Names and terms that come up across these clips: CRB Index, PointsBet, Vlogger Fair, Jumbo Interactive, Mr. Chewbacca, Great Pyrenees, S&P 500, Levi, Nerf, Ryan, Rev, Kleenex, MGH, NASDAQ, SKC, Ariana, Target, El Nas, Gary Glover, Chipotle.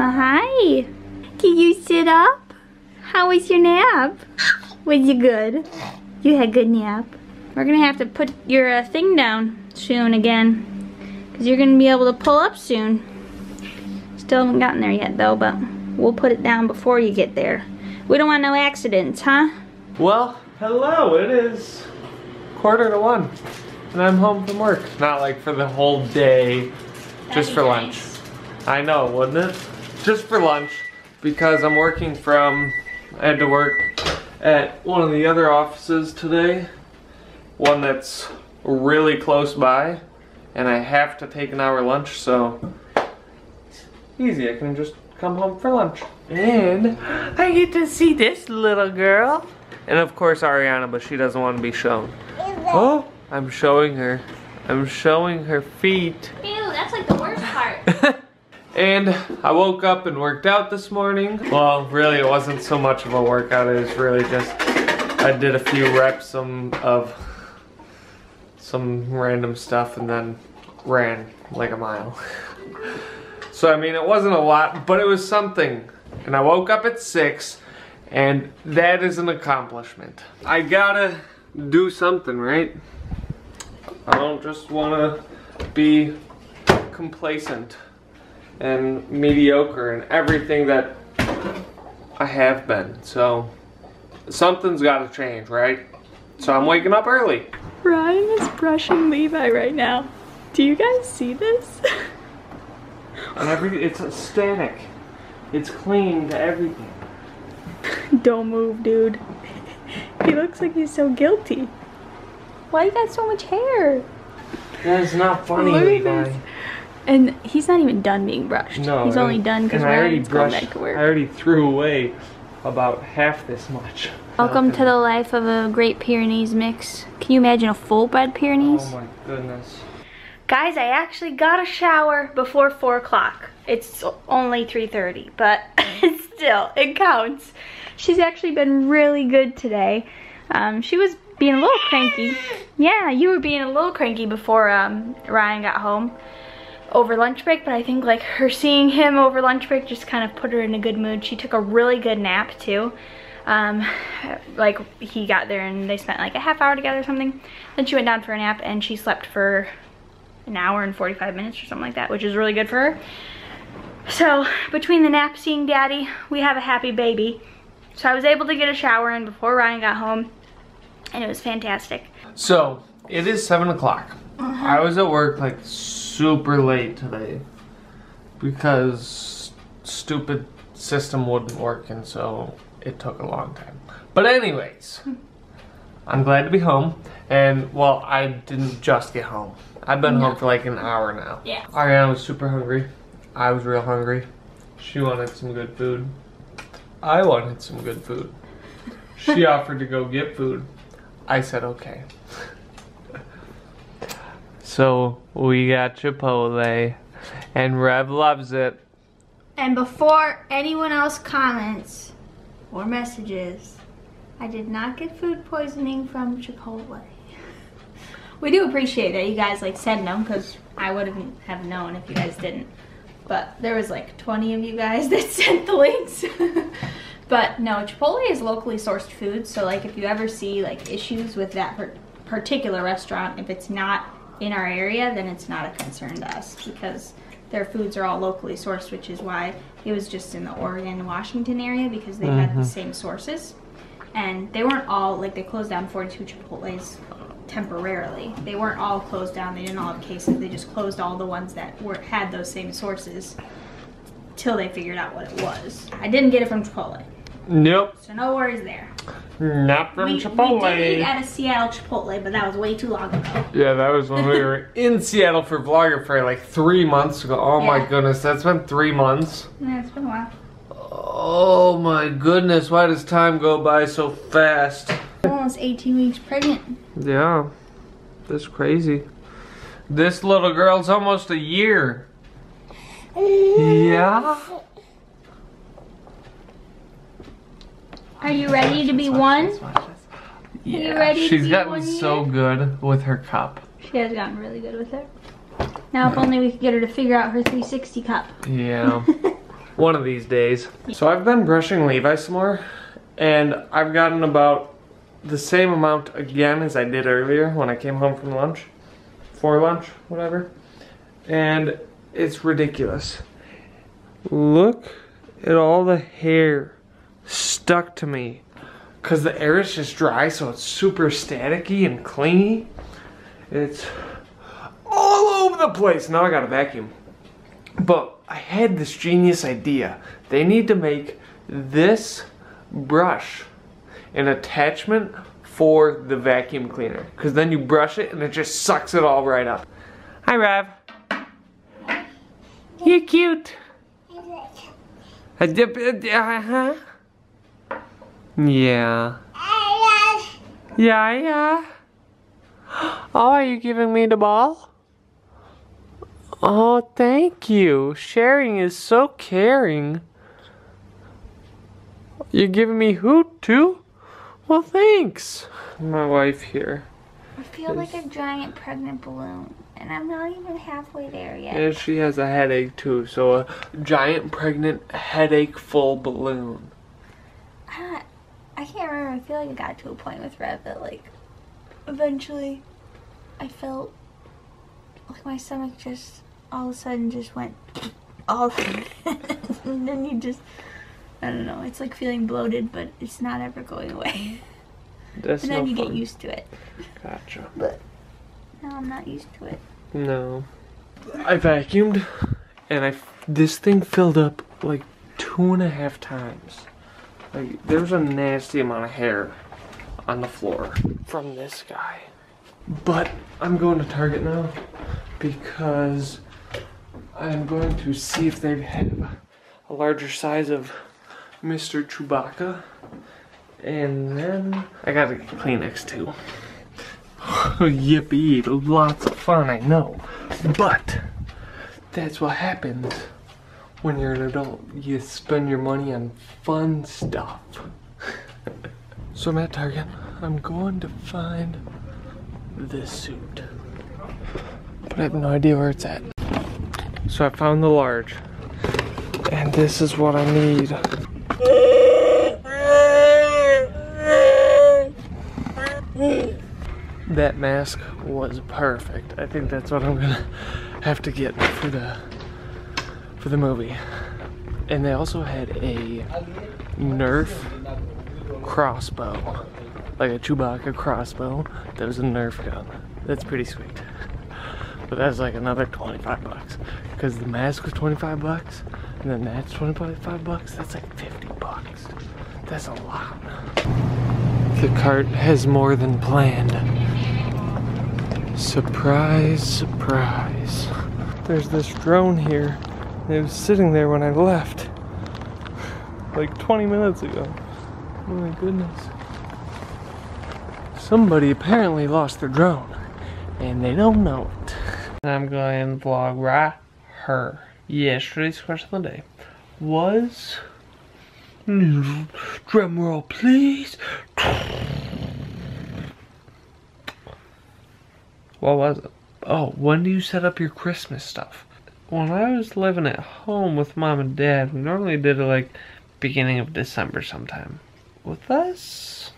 Hi. Can you sit up? How was your nap? Was you good? You had good nap. We're gonna have to put your thing down soon again, because you're gonna be able to pull up soon. Still haven't gotten there yet though, but we'll put it down before you get there. We don't want no accidents, huh? Well, hello, it is 1:45 and I'm home from work. Not like for the whole day, just for lunch. I know, wouldn't it? Just for lunch, because I'm working from, I had to work at one of the other offices today, one that's really close by, and I have to take an hour lunch, so easy, I can just come home for lunch. And I get to see this little girl. And of course Ariana, but she doesn't want to be shown. Oh, I'm showing her. I'm showing her feet. Ew, that's like the worst part. And I woke up and worked out this morning. Well, really it wasn't so much of a workout. It was really just, I did a few reps of some random stuff and then ran like a mile. So I mean, it wasn't a lot, but it was something. And I woke up at 6, and that is an accomplishment. I gotta do something, right? I don't just wanna be complacent and mediocre and everything that I have been. So something's gotta change, right? So I'm waking up early. Ryan is brushing Levi right now. Do you guys see this? And it's a static. It's clean to everything. Don't move, dude. He looks like he's so guilty. Why you got so much hair? That is not funny, Levi. And he's not even done being brushed. No, he's only done because Ryan's going back to work. I already threw away about half this much. Welcome to the life of a Great Pyrenees mix. Can you imagine a full-bred Pyrenees? Oh my goodness. Guys, I actually got a shower before 4 o'clock. It's only 3:30, but still, it counts. She's actually been really good today. She was being a little cranky. Yeah, you were being a little cranky before Ryan got home over lunch break, but I think like her seeing him over lunch break just kind of put her in a good mood. She took a really good nap too. Like he got there and they spent like a half hour together or something. Then she went down for a nap and she slept for an hour and 45 minutes or something like that, which is really good for her. So between the nap, seeing daddy, we have a happy baby. So I was able to get a shower in before Ryan got home and it was fantastic. So it is 7 o'clock. I was at work like super late today because stupid system wouldn't work, and so it took a long time. But anyways, I'm glad to be home, and well, I didn't just get home. I've been home for like an hour now. Yeah. Ariana was super hungry. I was real hungry. She wanted some good food. I wanted some good food. She offered to go get food. I said okay. So we got Chipotle, and Rev loves it. And before anyone else comments or messages, I did not get food poisoning from Chipotle. We do appreciate that you guys like send them, because I wouldn't have known if you guys didn't. But there was like 20 of you guys that sent the links. But no, Chipotle is locally sourced food, so like if you ever see like issues with that particular restaurant, if it's not in our area, then it's not a concern to us, because their foods are all locally sourced, which is why it was just in the Oregon, Washington area, because they had the same sources. And they weren't all, like they closed down 42 Chipotles temporarily. They weren't all closed down, they didn't all have cases, they just closed all the ones that had those same sources till they figured out what it was. I didn't get it from Chipotle. Nope. So no worries there. Not from Chipotle. We did eat at a Seattle Chipotle, but that was way too long ago. Yeah, that was when we were in Seattle for Vlogger Fair like 3 months ago. Oh my goodness, that's been 3 months. Yeah, it's been a while. Oh my goodness, why does time go by so fast? Almost 18 weeks pregnant. Yeah, that's crazy. This little girl's almost a year. Yeah. Are you ready to be one? Yeah, you ready she's gotten so good with her cup. She has gotten really good with it. Now if only we could get her to figure out her 360 cup. Yeah. one of these days. So I've been brushing Levi some more, and I've gotten about the same amount again as I did earlier when I came home from lunch, for lunch, whatever. And it's ridiculous. Look at all the hair stuck to me, because the air is just dry, so it's super staticky and clingy. It's all over the place. Now I gotta vacuum. But I had this genius idea. They need to make this brush an attachment for the vacuum cleaner, because then you brush it and it just sucks it all right up. Hi, Rev. You're cute. Uh-huh. Yeah. Yeah, yeah. Oh, are you giving me the ball? Oh, thank you. Sharing is so caring. You're giving me hoot too? Well, thanks. My wife here. I feel like a giant pregnant balloon, and I'm not even halfway there yet. And she has a headache too, so a giant pregnant headache full balloon. I can't remember. I feel like I got to a point with Rev that, like, eventually I felt like my stomach just all of a sudden just went all and then you just, I don't know, it's like feeling bloated, but it's not ever going away. That's and then no you fun. Get used to it. Gotcha. But no, I'm not used to it. No. I vacuumed, and this thing filled up like 2.5 times. Like, there's a nasty amount of hair on the floor from this guy. But I'm going to Target now because I'm going to see if they have a larger size of Mr. Chewbacca. And then I gotta get Kleenex too. Oh, yippee, lots of fun, I know. But that's what happens when you're an adult. You spend your money on fun stuff. So I'm at Target. I'm going to find this suit, but I have no idea where it's at. So I found the large, and this is what I need. That mask was perfect. I think that's what I'm gonna have to get for the movie. And they also had a Nerf crossbow, like a Chewbacca crossbow that was a Nerf gun. That's pretty sweet. But that's like another 25 bucks. Because the mask was 25 bucks, and then that's 25 bucks, that's like 50 bucks. That's a lot. The cart has more than planned. Surprise, surprise. There's this drone here. It was sitting there when I left, like 20 minutes ago. Oh my goodness. Somebody apparently lost their drone, and they don't know it. I'm going to vlog right here. Yesterday's question of the day was... drum roll, please. What was it? Oh, when do you set up your Christmas stuff? When I was living at home with Mom and Dad, we normally did it like beginning of December sometime. With us,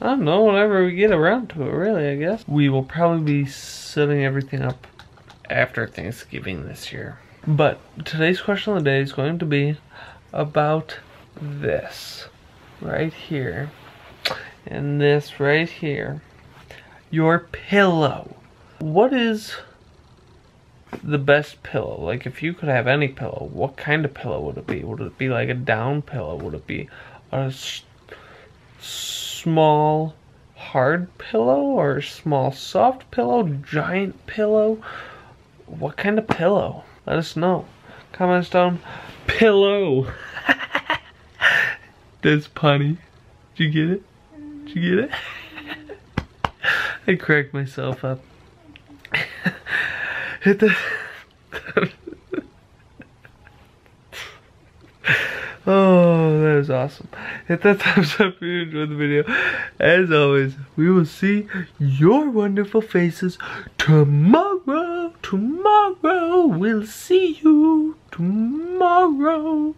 I don't know, whenever we get around to it, really, I guess. We will probably be setting everything up after Thanksgiving this year. But today's question of the day is going to be about this right here and this right here. Your pillow. What is the best pillow? Like, if you could have any pillow, what kind of pillow would it be? Would it be like a down pillow? Would it be a small hard pillow or a small soft pillow, giant pillow? What kind of pillow? Let us know. Comments down. Pillow. That's punny. Did you get it? Did you get it? I cracked myself up. Hit the... Oh, that was awesome. Hit that thumbs up if you enjoyed the video. As always, we will see your wonderful faces tomorrow. Tomorrow, we'll see you. tomorrow.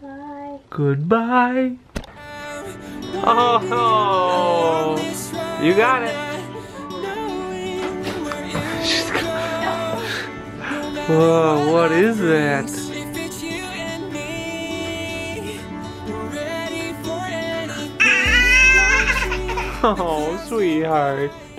Bye. Goodbye. Oh, you got it. Whoa, what is that? Oh, sweetheart.